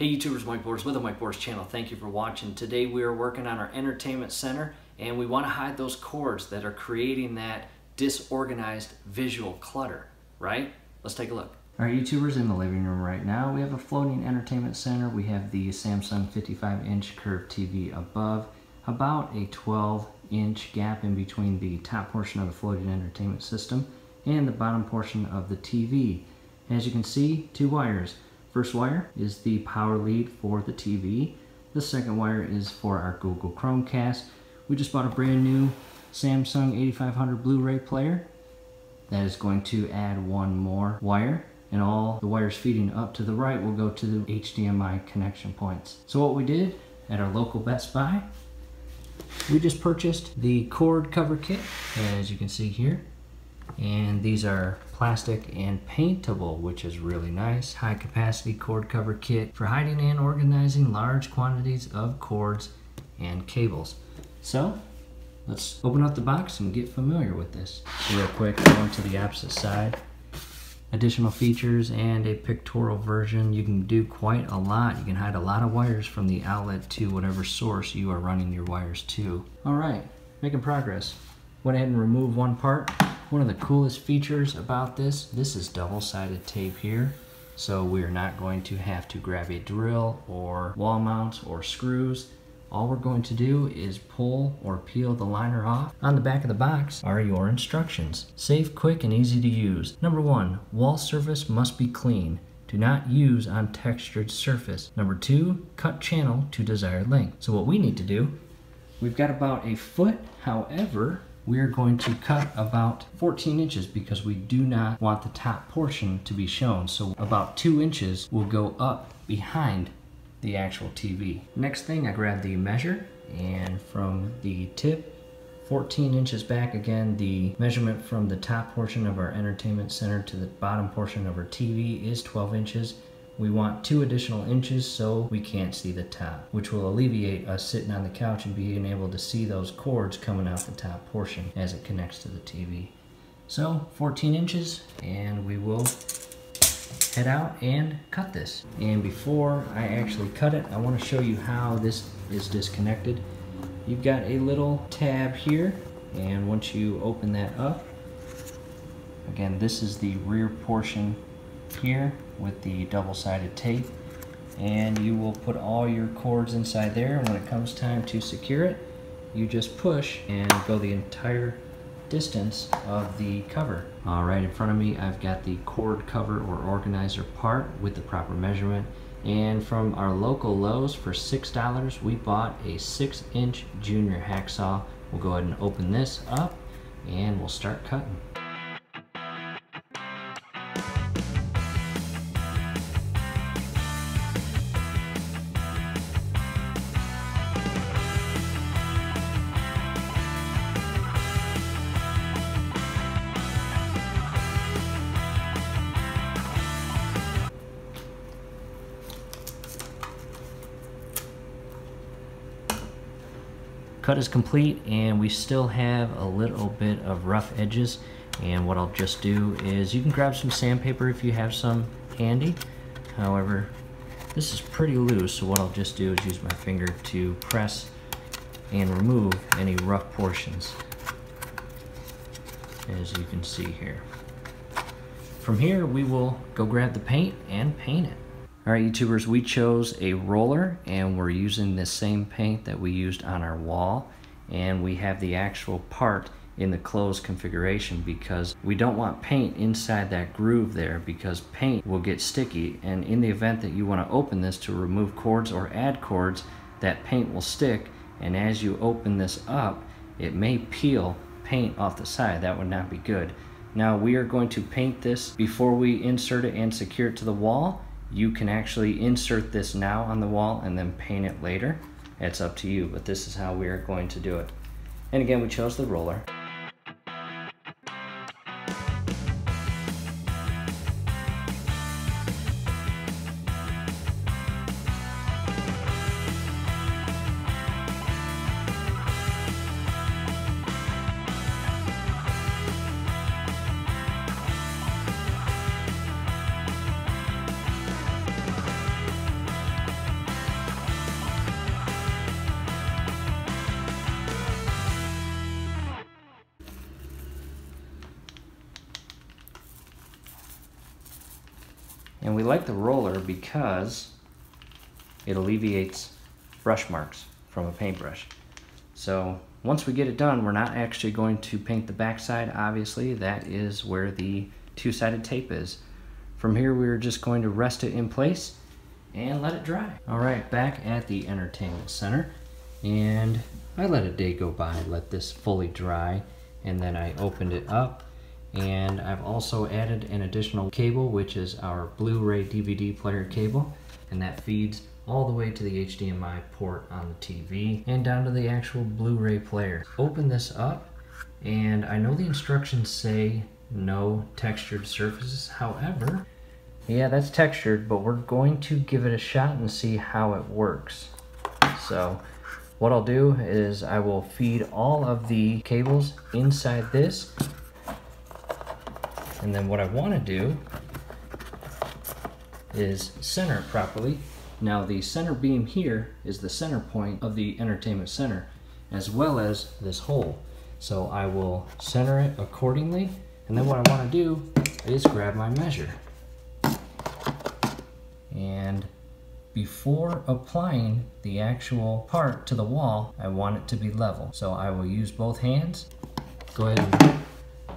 Hey YouTubers, Mike Borders with the Mike Borders channel. Thank you for watching. Today we are working on our entertainment center and we want to hide those cords that are creating that disorganized visual clutter, right? Let's take a look. Our YouTubers, in the living room right now, we have a floating entertainment center. We have the Samsung 55-inch curved TV above, about a 12-inch gap in between the top portion of the floating entertainment system and the bottom portion of the TV. As you can see, two wires. First wire is the power lead for the TV. The second wire is for our Google Chromecast. We just bought a brand new Samsung 8500 Blu-ray player. That is going to add one more wire, and all the wires feeding up to the right will go to the HDMI connection points. So what we did at our local Best Buy, we just purchased the cord cover kit, as you can see here. And these are plastic and paintable, which is really nice. High capacity cord cover kit for hiding and organizing large quantities of cords and cables. So let's open up the box and get familiar with this. Real quick, going to the opposite side. Additional features and a pictorial version. You can do quite a lot. You can hide a lot of wires from the outlet to whatever source you are running your wires to. All right, making progress. Went ahead and removed one part. One of the coolest features about this is double-sided tape here, so we're not going to have to grab a drill or wall mounts or screws. All we're going to do is pull or peel the liner off. On the back of the box are your instructions. Safe, quick, and easy to use. Number one, wall surface must be clean. Do not use on textured surface. Number two, cut channel to desired length. So what we need to do, we've got about a foot, however, we're going to cut about 14 inches because we do not want the top portion to be shown. So about 2 inches will go up behind the actual TV. Next thing, I grabbed the measure, and from the tip, 14 inches back, again, the measurement from the top portion of our entertainment center to the bottom portion of our TV is 12 inches. We want 2 additional inches so we can't see the top, which will alleviate us sitting on the couch and being able to see those cords coming out the top portion as it connects to the TV. So 14 inches, and we will head out and cut this. And before I actually cut it, I want to show you how this is disconnected. You've got a little tab here, and once you open that up, again, this is the rear portion here with the double-sided tape, and you will put all your cords inside there, and when it comes time to secure it, you just push and go the entire distance of the cover. All right, in front of me I've got the cord cover or organizer part with the proper measurement, and from our local Lowe's for $6 we bought a 6-inch junior hacksaw. We'll go ahead and open this up and we'll start cutting. Cut is complete, and we still have a little bit of rough edges, and what I'll just do is, you can grab some sandpaper if you have some handy. However, this is pretty loose, so what I'll just do is use my finger to press and remove any rough portions, as you can see here. From here we will go grab the paint and paint it. Alright YouTubers, we chose a roller, and we're using the same paint that we used on our wall, and we have the actual part in the closed configuration because we don't want paint inside that groove there, because paint will get sticky, and in the event that you want to open this to remove cords or add cords, that paint will stick, and as you open this up it may peel paint off the side. That would not be good. Now we are going to paint this before we insert it and secure it to the wall. You can actually insert this now on the wall and then paint it later. It's up to you, but this is how we are going to do it. And again, we chose the roller. And we like the roller because it alleviates brush marks from a paintbrush. So once we get it done, we're not actually going to paint the backside, obviously. That is where the two-sided tape is. From here, we're just going to rest it in place and let it dry. All right, back at the entertainment center. And I let a day go by, let this fully dry, and then I opened it up. And I've also added an additional cable, which is our Blu-ray DVD player cable, and that feeds all the way to the HDMI port on the TV and down to the actual Blu-ray player. Open this up, and I know the instructions say no textured surfaces, however, yeah, that's textured, but we're going to give it a shot and see how it works. So what I'll do is I will feed all of the cables inside this. And then what I want to do is center properly. Now the center beam here is the center point of the entertainment center, as well as this hole. So I will center it accordingly. And then what I want to do is grab my measure. And before applying the actual part to the wall, I want it to be level. So I will use both hands. Go ahead and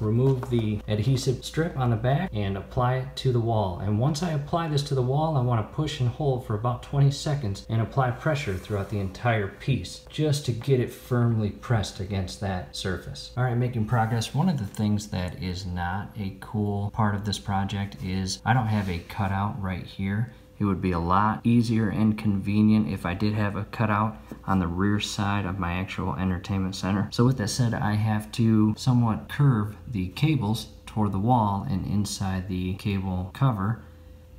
remove the adhesive strip on the back and apply it to the wall. And once I apply this to the wall, I want to push and hold for about 20 seconds and apply pressure throughout the entire piece just to get it firmly pressed against that surface. All right, making progress. One of the things that is not a cool part of this project is I don't have a cutout right here. It would be a lot easier and convenient if I did have a cutout on the rear side of my actual entertainment center. So with that said, I have to somewhat curve the cables toward the wall and inside the cable cover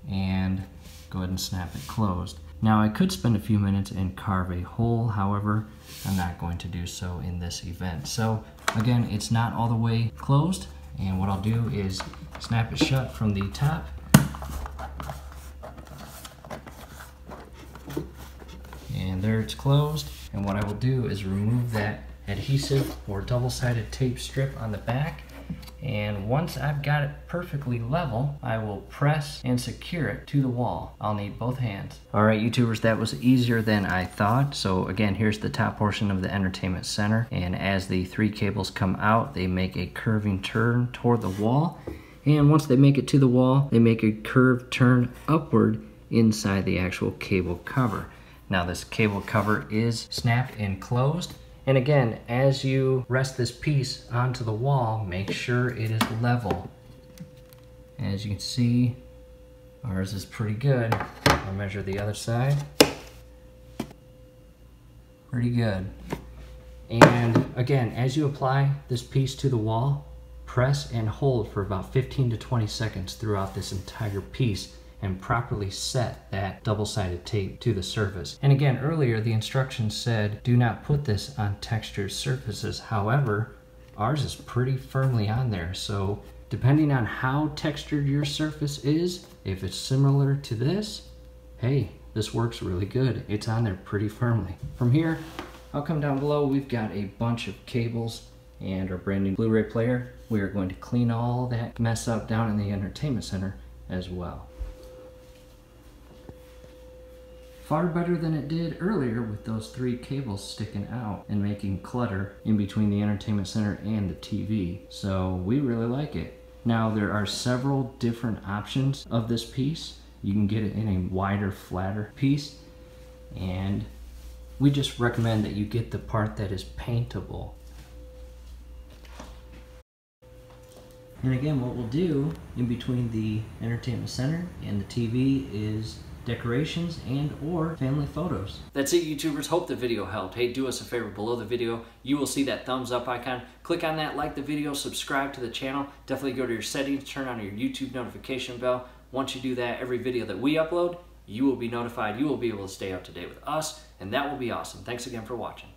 and go ahead and snap it closed. Now I could spend a few minutes and carve a hole, however, I'm not going to do so in this event. So again, it's not all the way closed, and what I'll do is snap it shut from the top. And there it's closed. And what I will do is remove that adhesive or double-sided tape strip on the back. And once I've got it perfectly level, I will press and secure it to the wall. I'll need both hands. All right, YouTubers, that was easier than I thought. So again, here's the top portion of the entertainment center. And as the three cables come out, they make a curving turn toward the wall. And once they make it to the wall, they make a curved turn upward inside the actual cable cover. Now this cable cover is snapped and closed. And again, as you rest this piece onto the wall, make sure it is level. As you can see, ours is pretty good. I'll measure the other side. Pretty good. And again, as you apply this piece to the wall, press and hold for about 15 to 20 seconds throughout this entire piece and properly set that double-sided tape to the surface. And again, earlier the instructions said do not put this on textured surfaces. However, ours is pretty firmly on there. So depending on how textured your surface is, if it's similar to this, hey, this works really good. It's on there pretty firmly. From here, I'll come down below. We've got a bunch of cables and our brand new Blu-ray player. We are going to clean all that mess up down in the entertainment center as well. Far better than it did earlier with those three cables sticking out and making clutter in between the entertainment center and the TV. So we really like it. Now there are several different options of this piece. You can get it in a wider, flatter piece. And we just recommend that you get the part that is paintable. And again, what we'll do in between the entertainment center and the TV is decorations and or family photos. That's it, YouTubers. Hope the video helped. Hey, do us a favor. Below the video, you will see that thumbs up icon. Click on that, like the video, subscribe to the channel. Definitely go to your settings, turn on your YouTube notification bell. Once you do that, every video that we upload, you will be notified. You will be able to stay up to date with us, and that will be awesome. Thanks again for watching.